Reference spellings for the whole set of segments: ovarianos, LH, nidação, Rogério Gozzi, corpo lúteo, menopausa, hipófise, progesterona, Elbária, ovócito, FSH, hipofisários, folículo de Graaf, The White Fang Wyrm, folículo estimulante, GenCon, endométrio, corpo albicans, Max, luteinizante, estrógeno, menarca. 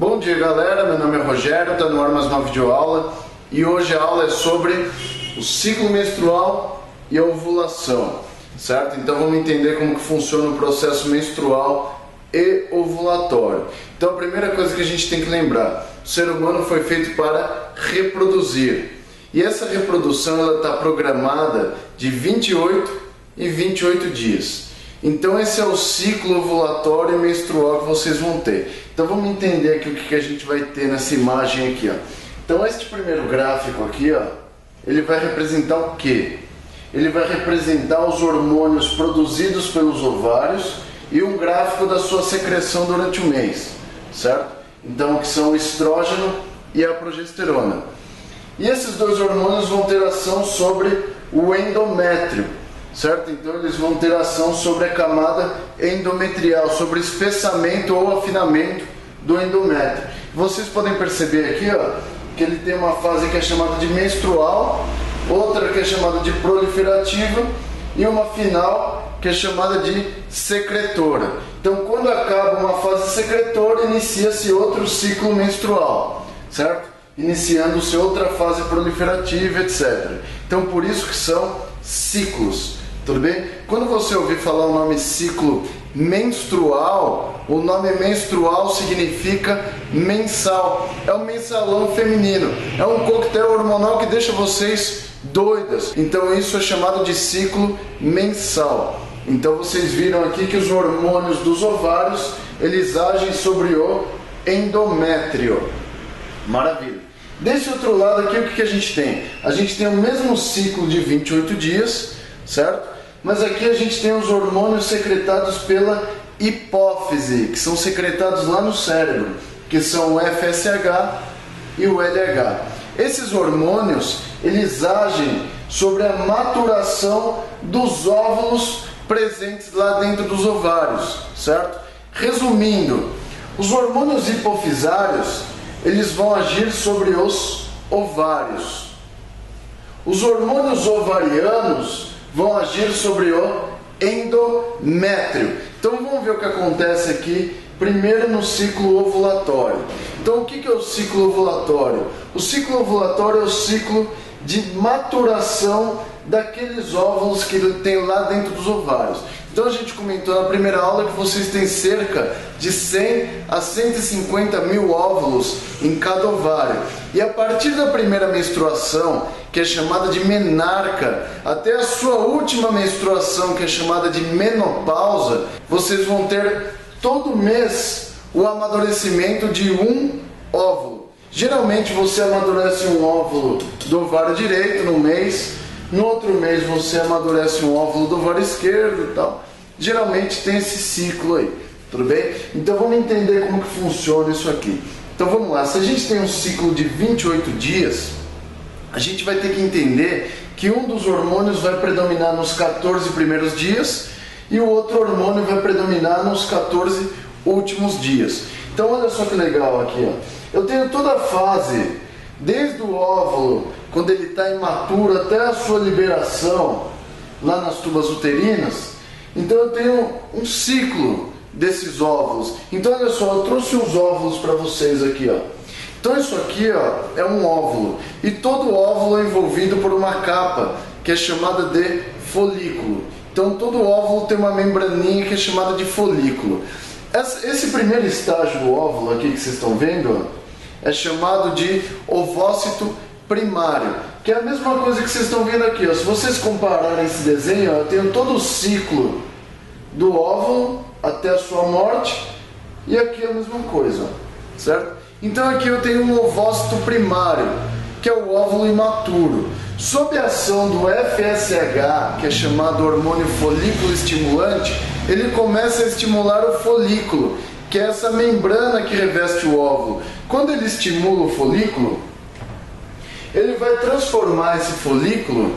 Bom dia galera, meu nome é Rogério, está no ar mais uma videoaula e hoje a aula é sobre o ciclo menstrual e a ovulação, certo? Então vamos entender como que funciona o processo menstrual e ovulatório. Então a primeira coisa que a gente tem que lembrar, o ser humano foi feito para reproduzir e essa reprodução está programada de 28 em 28 dias. Então esse é o ciclo ovulatório e menstrual que vocês vão ter. Então vamos entender aqui o que a gente vai ter nessa imagem aqui, ó. Então este primeiro gráfico aqui, ó, ele vai representar o quê? Ele vai representar os hormônios produzidos pelos ovários e um gráfico da sua secreção durante o mês, certo? Então que são o estrógeno e a progesterona. E esses dois hormônios vão ter ação sobre o endométrio, certo? Então eles vão ter ação sobre a camada endometrial, sobre o espessamento ou afinamento do endométrio. Vocês podem perceber aqui, ó, que ele tem uma fase que é chamada de menstrual, outra que é chamada de proliferativa e uma final que é chamada de secretora. Então quando acaba uma fase secretora, inicia-se outro ciclo menstrual, certo? Iniciando-se outra fase proliferativa, etc. Então por isso que são ciclos, tudo bem? Quando você ouvir falar o nome ciclo menstrual, o nome menstrual significa mensal, é um mensalão feminino, é um coquetel hormonal que deixa vocês doidas, então isso é chamado de ciclo mensal. Então vocês viram aqui que os hormônios dos ovários, eles agem sobre o endométrio, maravilha. Desse outro lado aqui, o que a gente tem? A gente tem o mesmo ciclo de 28 dias, certo? Mas aqui a gente tem os hormônios secretados pela hipófise, que são secretados lá no cérebro, que são o FSH e o LH. Esses hormônios, eles agem sobre a maturação dos óvulos presentes lá dentro dos ovários, certo? Resumindo, os hormônios hipofisários, eles vão agir sobre os ovários. Os hormônios ovarianos vão agir sobre o endométrio. Então vamos ver o que acontece aqui, primeiro no ciclo ovulatório. Então o que é o ciclo ovulatório? O ciclo ovulatório é o ciclo de maturação daqueles óvulos que tem lá dentro dos ovários. Então a gente comentou na primeira aula que vocês têm cerca de 100 a 150 mil óvulos em cada ovário. E a partir da primeira menstruação, que é chamada de menarca, até a sua última menstruação, que é chamada de menopausa, vocês vão ter todo mês o amadurecimento de um óvulo. Geralmente você amadurece um óvulo do ovário direito no mês, no outro mês você amadurece um óvulo do ovário esquerdo e tal. Geralmente tem esse ciclo aí, tudo bem? Então vamos entender como que funciona isso aqui. Então vamos lá, se a gente tem um ciclo de 28 dias, a gente vai ter que entender que um dos hormônios vai predominar nos 14 primeiros dias e o outro hormônio vai predominar nos 14 últimos dias. Então olha só que legal aqui, ó. Eu tenho toda a fase, desde o óvulo, quando ele está imaturo, até a sua liberação lá nas tubas uterinas. Então eu tenho um ciclo desses óvulos. Então olha só, eu trouxe os óvulos para vocês aqui, ó. Então isso aqui, ó, é um óvulo. E todo óvulo é envolvido por uma capa, que é chamada de folículo. Então todo óvulo tem uma membraninha que é chamada de folículo. Esse primeiro estágio do óvulo aqui que vocês estão vendo, ó, é chamado de ovócito primário, que é a mesma coisa que vocês estão vendo aqui, ó. Se vocês compararem esse desenho, ó, eu tenho todo o ciclo do óvulo até a sua morte, e aqui a mesma coisa, ó, certo? Então aqui eu tenho um ovócito primário, que é o óvulo imaturo. Sob a ação do FSH, que é chamado hormônio folículo estimulante, ele começa a estimular o folículo, que é essa membrana que reveste o óvulo. Quando ele estimula o folículo, ele vai transformar esse folículo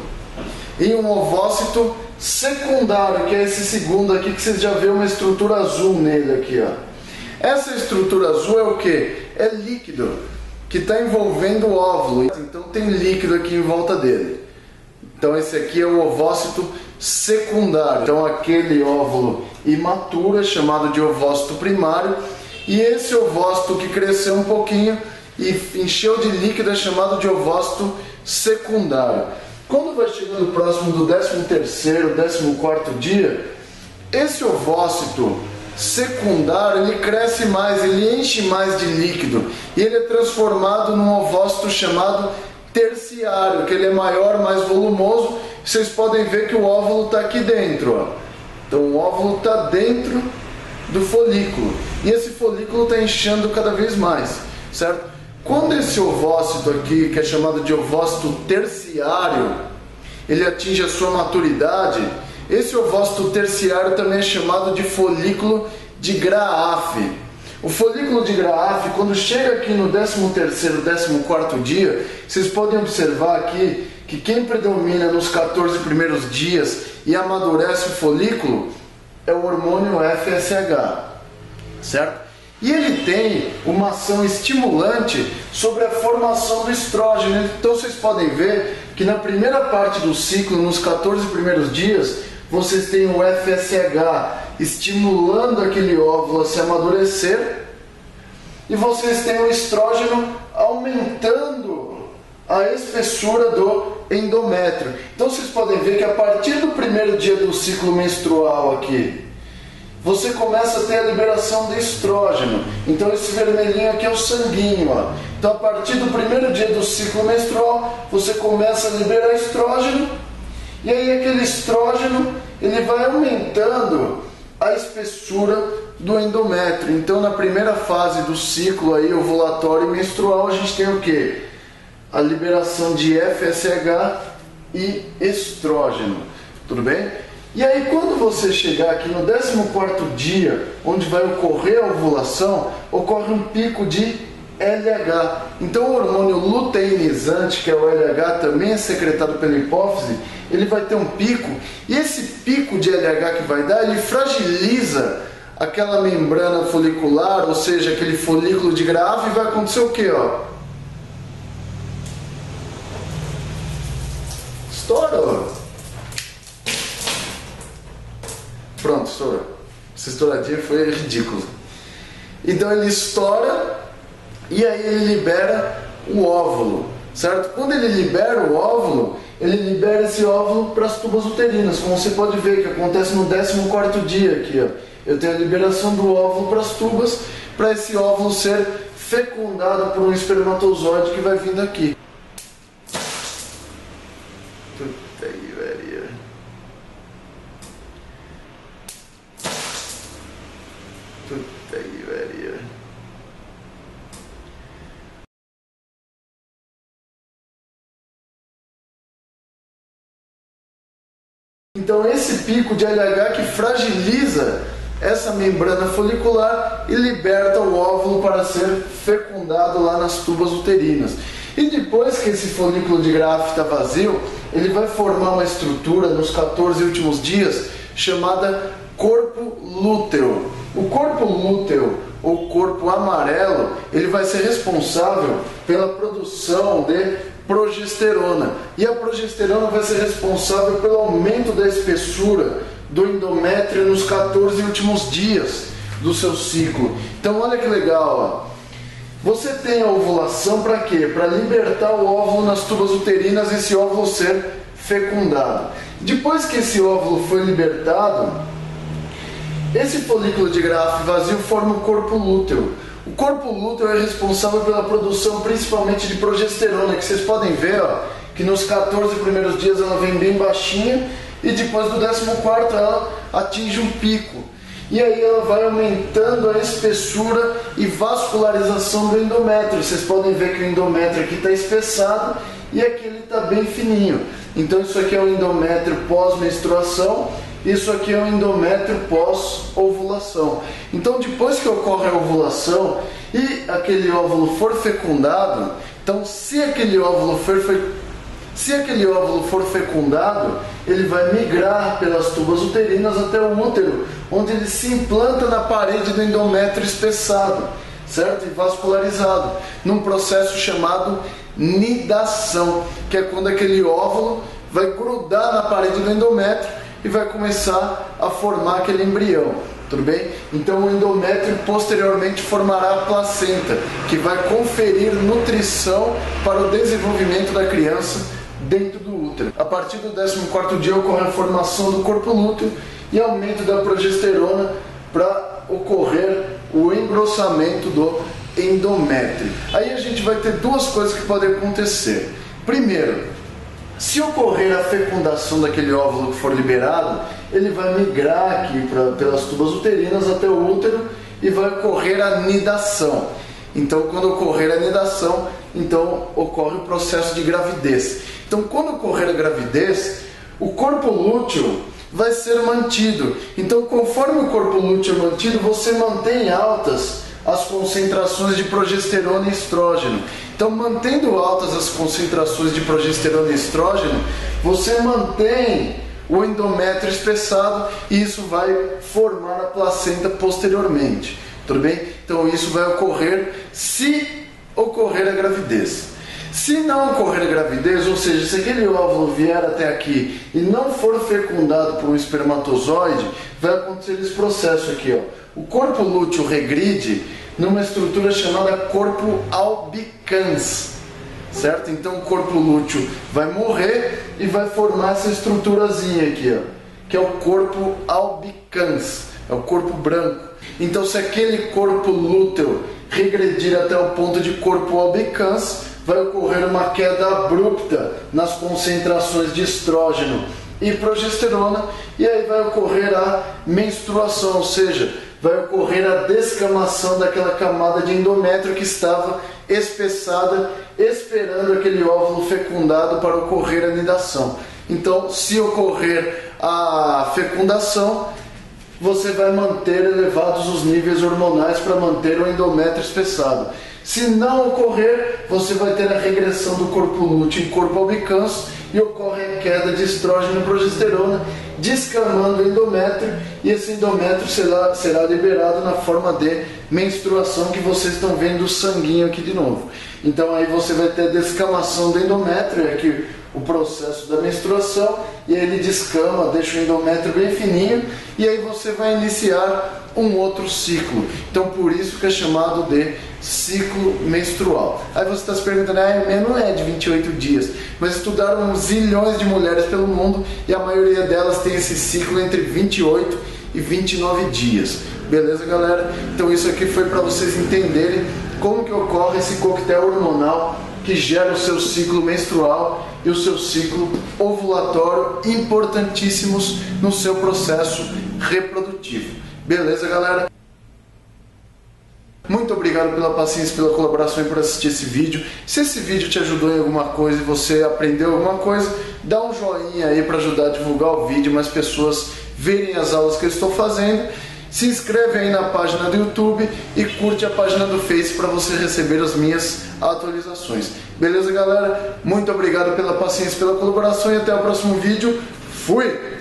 em um ovócito secundário, que é esse segundo aqui, que vocês já vê uma estrutura azul nele aqui, ó. Essa estrutura azul é o que? É líquido, que está envolvendo o óvulo. Então tem líquido aqui em volta dele. Então esse aqui é o ovócito secundário. Então aquele óvulo imaturo é chamado de ovócito primário, E esse ovócito que cresceu um pouquinho e encheu de líquido é chamado de ovócito secundário. Quando vai chegando próximo do 13º, 14º dia, esse ovócito secundário ele cresce mais, ele enche mais de líquido e ele é transformado num ovócito chamado terciário, que ele é maior, mais volumoso. Vocês podem ver que o óvulo está aqui dentro, ó. Então o óvulo está dentro do folículo e esse folículo está enchendo cada vez mais, certo? Quando esse ovócito aqui, que é chamado de ovócito terciário, ele atinge a sua maturidade, esse ovócito terciário também é chamado de folículo de Graaf. O folículo de Graaf, quando chega aqui no 13º, 14º dia, vocês podem observar aqui que quem predomina nos 14 primeiros dias e amadurece o folículo é o hormônio FSH, certo? E ele tem uma ação estimulante sobre a formação do estrógeno. Então vocês podem ver que na primeira parte do ciclo, nos 14 primeiros dias, vocês têm o FSH estimulando aquele óvulo a se amadurecer e vocês têm o estrógeno aumentando a espessura do endométrio. Então vocês podem ver que a partir do primeiro dia do ciclo menstrual aqui, você começa a ter a liberação de estrógeno. Então esse vermelhinho aqui é o sanguinho, ó. Então a partir do primeiro dia do ciclo menstrual, você começa a liberar estrógeno. E aí aquele estrógeno, ele vai aumentando a espessura do endométrio. Então na primeira fase do ciclo aí, ovulatório e menstrual, a gente tem o quê? A liberação de FSH e estrógeno. Tudo bem? E aí quando você chegar aqui no 14º dia, onde vai ocorrer a ovulação, ocorre um pico de LH. Então o hormônio luteinizante, que é o LH, também é secretado pela hipófise, ele vai ter um pico, e esse pico de LH que vai dar, ele fragiliza aquela membrana folicular, ou seja, aquele folículo de Graaf, e vai acontecer o quê, ó? Estoura, ó. Pronto, estourou. Essa estouradinha foi ridícula. Então ele estoura e aí ele libera o óvulo, certo? Quando ele libera o óvulo, ele libera esse óvulo para as tubas uterinas, como você pode ver que acontece no 14º dia aqui, ó. Eu tenho a liberação do óvulo para as tubas, para esse óvulo ser fecundado por um espermatozoide que vai vindo aqui. Puta aí, velho. Puta aí, velho. Então esse pico de LH que fragiliza essa membrana folicular e liberta o óvulo para ser fecundado lá nas tubas uterinas. E depois que esse folículo de Graaf está vazio, ele vai formar uma estrutura nos 14 últimos dias chamada corpo lúteo. O corpo lúteo, ou corpo amarelo, ele vai ser responsável pela produção de progesterona. E a progesterona vai ser responsável pelo aumento da espessura do endométrio nos 14 últimos dias do seu ciclo. Então olha que legal, ó. Você tem a ovulação para quê? Para libertar o óvulo nas tubas uterinas e esse óvulo ser fecundado. Depois que esse óvulo foi libertado, esse folículo de Graaf vazio forma o corpo lúteo. O corpo lúteo é responsável pela produção principalmente de progesterona, que vocês podem ver, ó, que nos 14 primeiros dias ela vem bem baixinha e depois do 14º ela atinge um pico. E aí ela vai aumentando a espessura e vascularização do endométrio. Vocês podem ver que o endométrio aqui está espessado e aqui ele está bem fininho. Então isso aqui é um endométrio pós-menstruação, isso aqui é um endométrio pós-ovulação. Então depois que ocorre a ovulação e aquele óvulo for fecundado, então se aquele óvulo for fecundado, ele vai migrar pelas tubas uterinas até o útero, onde ele se implanta na parede do endométrio espessado, certo? E vascularizado, num processo chamado nidação, que é quando aquele óvulo vai grudar na parede do endométrio e vai começar a formar aquele embrião. tudo bem? Então o endométrio posteriormente formará a placenta, que vai conferir nutrição para o desenvolvimento da criança dentro do útero. A partir do 14º dia ocorre a formação do corpo lúteo e aumento da progesterona para ocorrer o engrossamento do endométrio. Aí a gente vai ter duas coisas que podem acontecer. Primeiro, se ocorrer a fecundação daquele óvulo que for liberado, ele vai migrar aqui pelas tubas uterinas até o útero e vai ocorrer a nidação. Então, quando ocorrer a nidação, então ocorre o processo de gravidez. Então, quando ocorrer a gravidez, o corpo lúteo vai ser mantido. Então, conforme o corpo lúteo é mantido, você mantém altas as concentrações de progesterona e estrógeno. Então, mantendo altas as concentrações de progesterona e estrógeno, você mantém o endométrio espessado e isso vai formar a placenta posteriormente. Tudo bem? Então, isso vai ocorrer se ocorrer a gravidez. Se não ocorrer a gravidez, ou seja, se aquele óvulo vier até aqui e não for fecundado por um espermatozoide, vai acontecer esse processo aqui, ó. O corpo lúteo regride numa estrutura chamada corpo albicans, certo? Então o corpo lúteo vai morrer e vai formar essa estruturazinha aqui, ó, que é o corpo albicans, é o corpo branco. Então, se aquele corpo lúteo regredir até o ponto de corpo albicans, vai ocorrer uma queda abrupta nas concentrações de estrógeno e progesterona e aí vai ocorrer a menstruação, ou seja, vai ocorrer a descamação daquela camada de endométrio que estava espessada, esperando aquele óvulo fecundado para ocorrer a nidação. Então, se ocorrer a fecundação, você vai manter elevados os níveis hormonais para manter o endométrio espessado. Se não ocorrer, você vai ter a regressão do corpo lúteo em corpo albicans e ocorre a queda de estrógeno e progesterona, descamando o endométrio, e esse endométrio será liberado na forma de menstruação, que vocês estão vendo o sanguinho aqui de novo. Então aí você vai ter a descamação do endométrio, é aqui o processo da menstruação, e aí ele descama, deixa o endométrio bem fininho, e aí você vai iniciar um outro ciclo. Então por isso que é chamado de ciclo menstrual. Aí você está se perguntando, não é de 28 dias, mas estudaram zilhões de mulheres pelo mundo e a maioria delas tem esse ciclo entre 28 e 29 dias. Beleza, galera? Então isso aqui foi para vocês entenderem como que ocorre esse coquetel hormonal que gera o seu ciclo menstrual e o seu ciclo ovulatório, importantíssimos no seu processo reprodutivo. Beleza, galera? Muito obrigado pela paciência, pela colaboração e por assistir esse vídeo. Se esse vídeo te ajudou em alguma coisa e você aprendeu alguma coisa, dá um joinha aí para ajudar a divulgar o vídeo e mais pessoas verem as aulas que eu estou fazendo. Se inscreve aí na página do YouTube e curte a página do Face para você receber as minhas atualizações. Beleza, galera? Muito obrigado pela paciência, pela colaboração e até o próximo vídeo. Fui!